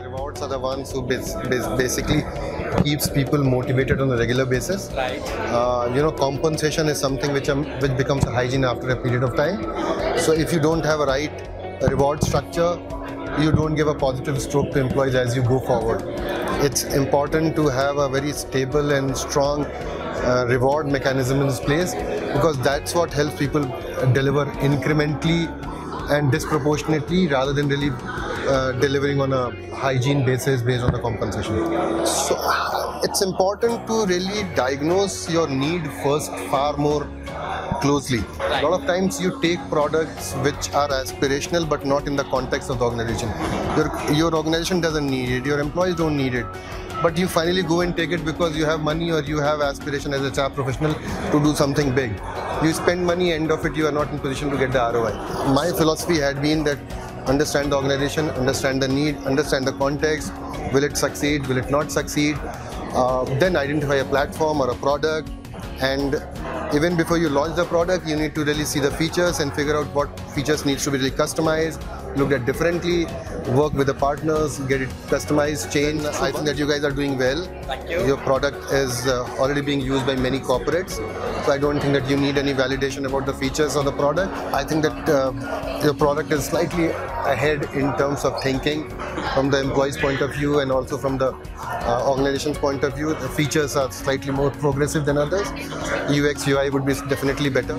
Rewards are the ones who basically keeps people motivated on a regular basis. Right. Compensation is something which becomes a hygiene after a period of time. So if you don't have a right reward structure, you don't give a positive stroke to employees as you go forward. It's important to have a very stable and strong reward mechanism in place, because that's what helps people deliver incrementally and disproportionately, rather than really delivering on a hygiene basis based on the compensation. So it's important to really diagnose your need first far more closely. A lot of times you take products which are aspirational but not in the context of the organization. Your organization doesn't need it, your employees don't need it, but you finally go and take it because you have money or you have aspiration as a HR professional to do something big. You spend money, end of it you are not in position to get the ROI. My philosophy had been that understand the organization, understand the need, understand the context, will it succeed, will it not succeed, then identify a platform or a product, and even before you launch the product, you need to really see the features and figure out what features needs to be really customized, looked at differently, work with the partners, get it customized, changed. I think that you guys are doing well. Thank you. Your product is already being used by many corporates, so I don't think that you need any validation about the features of the product. I think that your product is slightly ahead in terms of thinking from the employee's point of view and also from the organization's point of view. The features are slightly more progressive than others. UX, UI would be definitely better.